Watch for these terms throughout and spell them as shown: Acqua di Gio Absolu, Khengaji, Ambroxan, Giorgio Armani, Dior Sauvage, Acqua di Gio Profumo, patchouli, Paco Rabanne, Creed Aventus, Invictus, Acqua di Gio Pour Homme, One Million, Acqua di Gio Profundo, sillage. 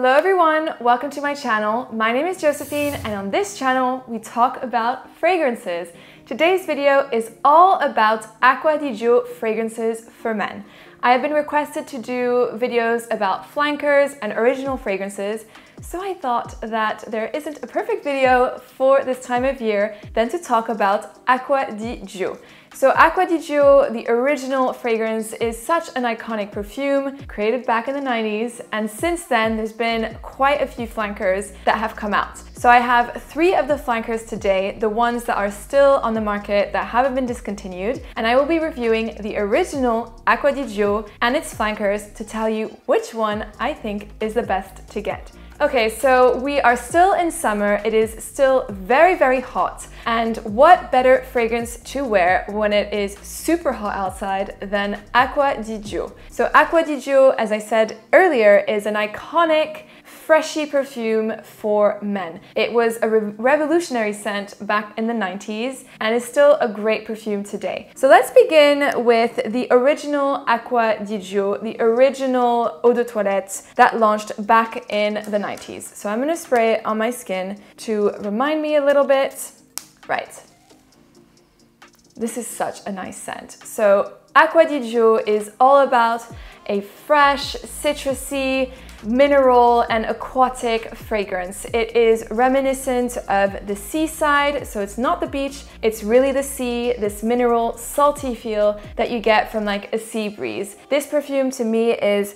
Hello everyone, welcome to my channel. My name is Josephine and on this channel we talk about fragrances. Today's video is all about Acqua di Gio fragrances for men. I have been requested to do videos about flankers and original fragrances, so I thought that there isn't a perfect video for this time of year than to talk about Acqua di Gio. So Acqua di Gio, the original fragrance, is such an iconic perfume created back in the 90s, and since then there's been quite a few flankers that have come out. So I have three of the flankers today, the ones that are still on the market that haven't been discontinued, and I will be reviewing the original Acqua di Gio and its flankers to tell you which one I think is the best to get. Okay, so we are still in summer, it is still very, very hot, and what better fragrance to wear when it is super hot outside than Acqua di Gio. So Acqua di Gio, as I said earlier, is an iconic freshy perfume for men. It was a revolutionary scent back in the 90s and is still a great perfume today. So let's begin with the original Acqua di Gio, the original eau de toilette that launched back in the 90s. So I'm gonna spray it on my skin to remind me a little bit. Right. This is such a nice scent. So Acqua di Gio is all about a fresh, citrusy, mineral and aquatic fragrance. It is reminiscent of the seaside, so it's not the beach, it's really the sea, this mineral, salty feel that you get from like a sea breeze. This perfume to me is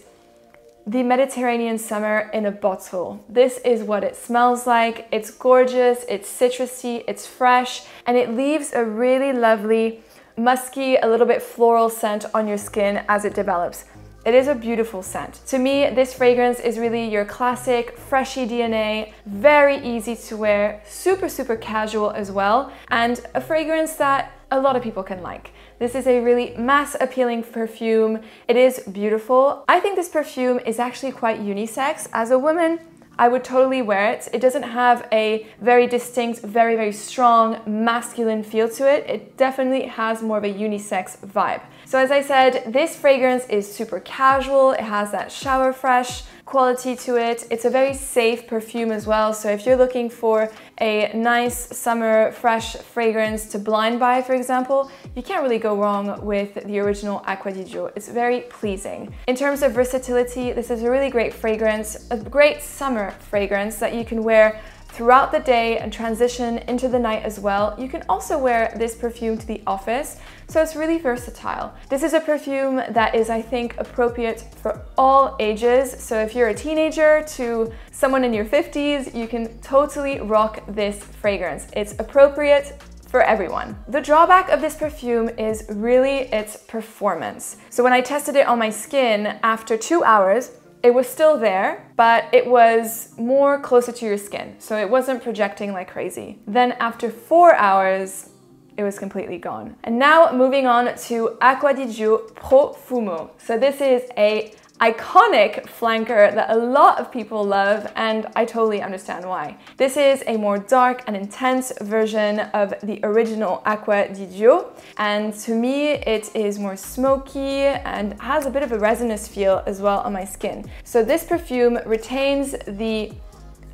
the Mediterranean summer in a bottle. This is what it smells like. It's gorgeous, it's citrusy, it's fresh, and it leaves a really lovely, musky, a little bit floral scent on your skin as it develops. It is a beautiful scent. To me, this fragrance is really your classic freshy DNA, very easy to wear, super, super casual as well, and a fragrance that a lot of people can like. This is a really mass appealing perfume. It is beautiful. I think this perfume is actually quite unisex. As a woman, I would totally wear it. It doesn't have a very distinct, very, very strong masculine feel to it. It definitely has more of a unisex vibe. So as I said, this fragrance is super casual. It has that shower fresh quality to it. It's a very safe perfume as well. So if you're looking for a nice summer fresh fragrance to blind buy, for example, you can't really go wrong with the original Acqua di Gio. It's very pleasing. In terms of versatility, this is a really great fragrance, a great summer fragrance that you can wear throughout the day and transition into the night as well. You can also wear this perfume to the office, so it's really versatile. This is a perfume that is, I think, appropriate for all ages. So if you're a teenager to someone in your 50s, you can totally rock this fragrance. It's appropriate for everyone. The drawback of this perfume is really its performance. So when I tested it on my skin after 2 hours, it was still there, but it was more closer to your skin, so it wasn't projecting like crazy. Then after 4 hours, it was completely gone. And now moving on to Acqua di Gio Profumo. So this is a iconic flanker that a lot of people love, and I totally understand why. This is a more dark and intense version of the original Acqua di Gio, and to me it is more smoky and has a bit of a resinous feel as well on my skin. So this perfume retains the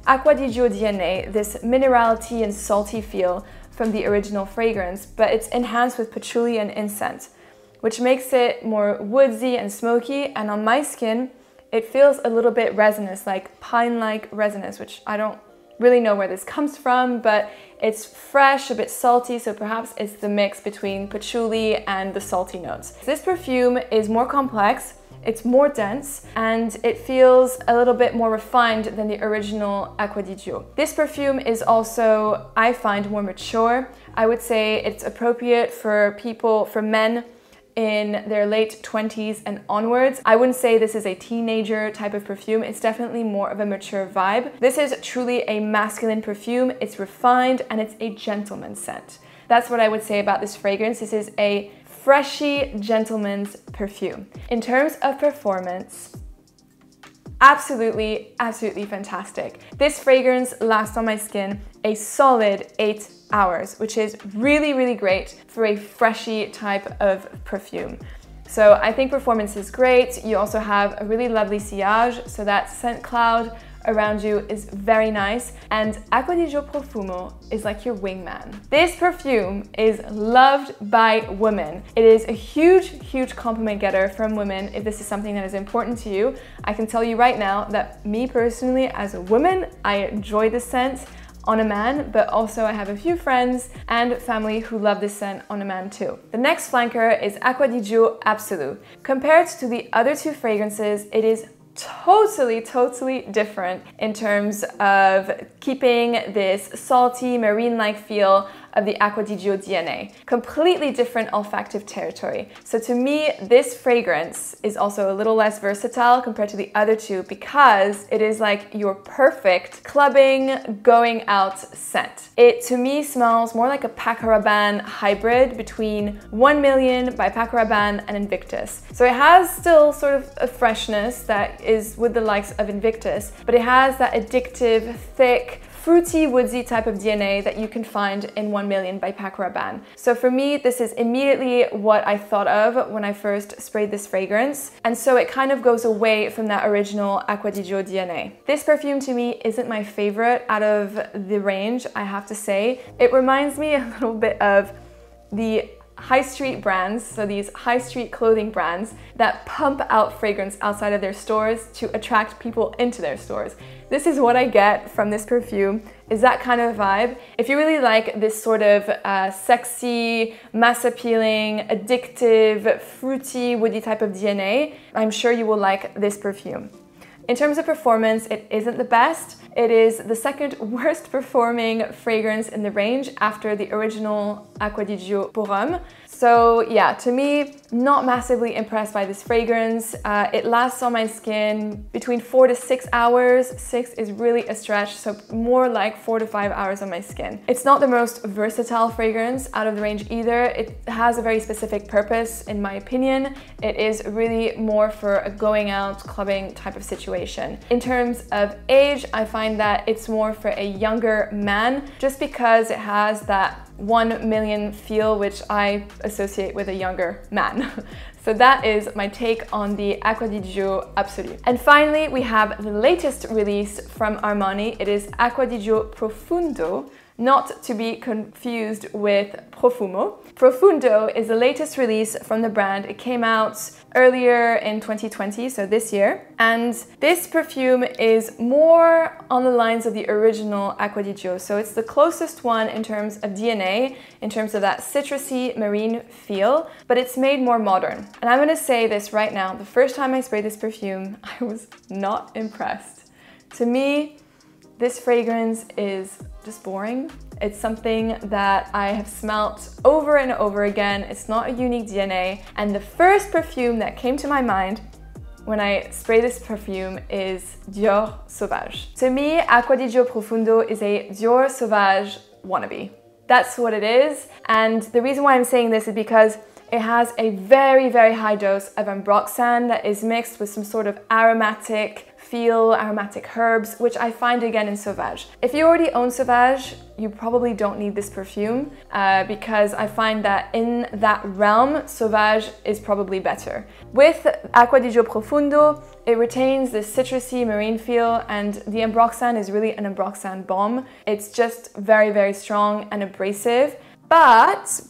Acqua di Gio DNA, this minerality and salty feel from the original fragrance, but it's enhanced with patchouli and incense, which makes it more woodsy and smoky, and on my skin, it feels a little bit resinous, like pine-like resinous, which I don't really know where this comes from, but it's fresh, a bit salty, so perhaps it's the mix between patchouli and the salty notes. This perfume is more complex, it's more dense, and it feels a little bit more refined than the original Acqua di Gio. This perfume is also, I find, more mature. I would say it's appropriate for people, for men, in their late 20s and onwards. I wouldn't say this is a teenager type of perfume. It's definitely more of a mature vibe. This is truly a masculine perfume. It's refined and it's a gentleman scent. That's what I would say about this fragrance. This is a freshy gentleman's perfume. In terms of performance, absolutely, absolutely fantastic. This fragrance lasts on my skin a solid 8 hours, which is really, really great for a freshy type of perfume. So I think performance is great. You also have a really lovely sillage, so that scent cloud around you is very nice. And Acqua di Gio Profumo is like your wingman. This perfume is loved by women. It is a huge, huge compliment getter from women if this is something that is important to you. I can tell you right now that me personally, as a woman, I enjoy the scent on a man, but also I have a few friends and family who love this scent on a man too. The next flanker is Acqua di Gio Absolu. Compared to the other two fragrances, it is totally different in terms of keeping this salty, marine-like feel of the Acqua di Gio DNA. Completely different olfactive territory. So to me, this fragrance is also a little less versatile compared to the other two because it is like your perfect clubbing, going out scent. It, to me, smells more like a Paco Rabanne hybrid between 1 Million by Paco Rabanne and Invictus. So it has still sort of a freshness that is with the likes of Invictus, but it has that addictive, thick, fruity, woodsy type of DNA that you can find in 1 Million by Paco Rabanne. So for me, this is immediately what I thought of when I first sprayed this fragrance. And so it kind of goes away from that original Acqua di Gio DNA. This perfume to me isn't my favorite out of the range, I have to say. It reminds me a little bit of the high street brands, so these high street clothing brands that pump out fragrance outside of their stores to attract people into their stores. This is what I get from this perfume, is that kind of vibe. If you really like this sort of sexy, mass-appealing, addictive, fruity, woody type of DNA, I'm sure you will like this perfume. In terms of performance, it isn't the best. It is the second worst performing fragrance in the range after the original Acqua di Gio Pour Homme. So yeah, to me, not massively impressed by this fragrance. It lasts on my skin between 4 to 6 hours. 6 is really a stretch, so more like 4 to 5 hours on my skin. It's not the most versatile fragrance out of the range either. It has a very specific purpose, in my opinion. It is really more for a going out, clubbing type of situation. In terms of age, I find that it's more for a younger man, just because it has that 1 Million feel, which I associate with a younger man. So that is my take on the Acqua di Gio Absolu. And finally, we have the latest release from Armani. It is Acqua di Gio Profundo, not to be confused with Profumo. Profundo is the latest release from the brand. It came out earlier in 2020, so this year. And this perfume is more on the lines of the original Acqua di Gio. So it's the closest one in terms of DNA, in terms of that citrusy marine feel, but it's made more modern. And I'm gonna say this right now, the first time I sprayed this perfume, I was not impressed. To me, this fragrance is just boring. It's something that I have smelt over and over again. It's not a unique DNA. And the first perfume that came to my mind when I spray this perfume is Dior Sauvage. To me, Acqua di Gio Profundo is a Dior Sauvage wannabe. That's what it is. And the reason why I'm saying this is because it has a very, very high dose of Ambroxan that is mixed with some sort of aromatic feel, aromatic herbs, which I find again in Sauvage. If you already own Sauvage, you probably don't need this perfume because I find that in that realm, Sauvage is probably better. With Acqua di Gio Profundo, it retains this citrusy marine feel, and the Ambroxan is really an Ambroxan bomb. It's just very, very strong and abrasive. But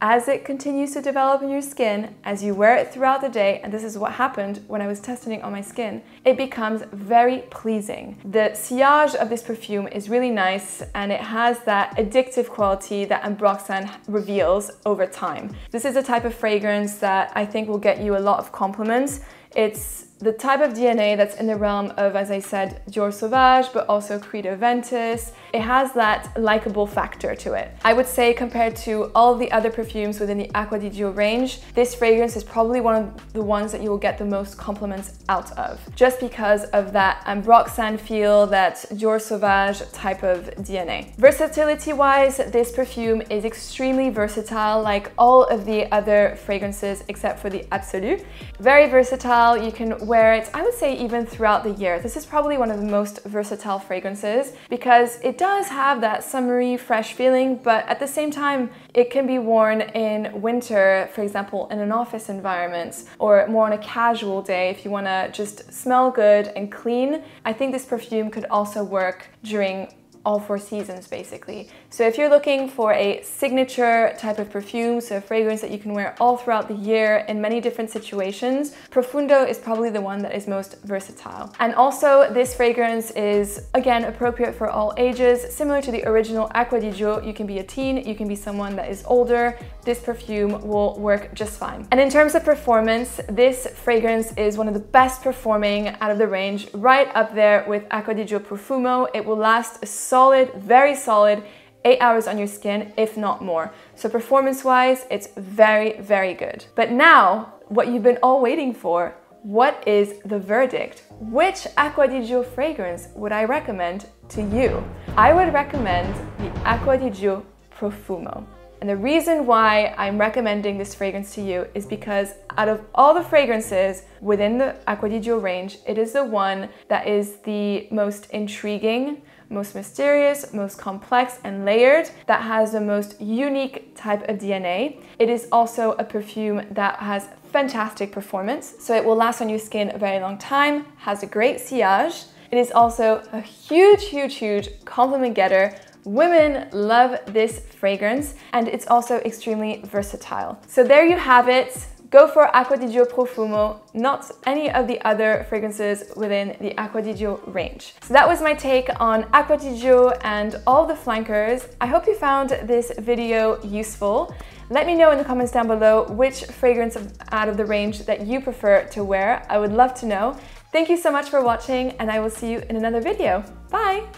as it continues to develop in your skin, as you wear it throughout the day, and this is what happened when I was testing it on my skin, it becomes very pleasing. The sillage of this perfume is really nice, and it has that addictive quality that Ambroxan reveals over time. This is a type of fragrance that I think will get you a lot of compliments. It's the type of DNA that's in the realm of, as I said, Dior Sauvage, but also Creed Aventus. It has that likable factor to it. I would say compared to all the other perfumes within the Acqua di Gio range, this fragrance is probably one of the ones that you will get the most compliments out of, just because of that Ambroxan feel, that Dior Sauvage type of DNA. Versatility-wise, this perfume is extremely versatile, like all of the other fragrances except for the Absolu. Very versatile, you can wear it, I would say, even throughout the year. This is probably one of the most versatile fragrances because it does have that summery, fresh feeling, but at the same time, it can be worn in winter, for example, in an office environment, or more on a casual day if you want to just smell good and clean. I think this perfume could also work during all four seasons, basically. So if you're looking for a signature type of perfume, so a fragrance that you can wear all throughout the year in many different situations, Profundo is probably the one that is most versatile. And also, this fragrance is, again, appropriate for all ages. Similar to the original Acqua di Gio, you can be a teen, you can be someone that is older. This perfume will work just fine. And in terms of performance, this fragrance is one of the best performing out of the range, right up there with Acqua di Gio Profumo. It will last a solid, very solid 8 hours on your skin, if not more. So performance-wise, it's very, very good. But now, what you've been all waiting for, what is the verdict? Which Acqua di Gio fragrance would I recommend to you? I would recommend the Acqua di Gio Profumo. And the reason why I'm recommending this fragrance to you is because out of all the fragrances within the Acqua di Gio range, it is the one that is the most intriguing, most mysterious, most complex and layered, that has the most unique type of DNA. It is also a perfume that has fantastic performance, so it will last on your skin a very long time, has a great sillage. It is also a huge, huge, huge compliment getter. Women love this fragrance, and it's also extremely versatile. So there you have it. Go for Acqua di Gio Profumo, not any of the other fragrances within the Acqua di Gio range. So that was my take on Acqua di Gio and all the flankers. I hope you found this video useful. Let me know in the comments down below which fragrance out of the range that you prefer to wear. I would love to know. Thank you so much for watching, and I will see you in another video. Bye!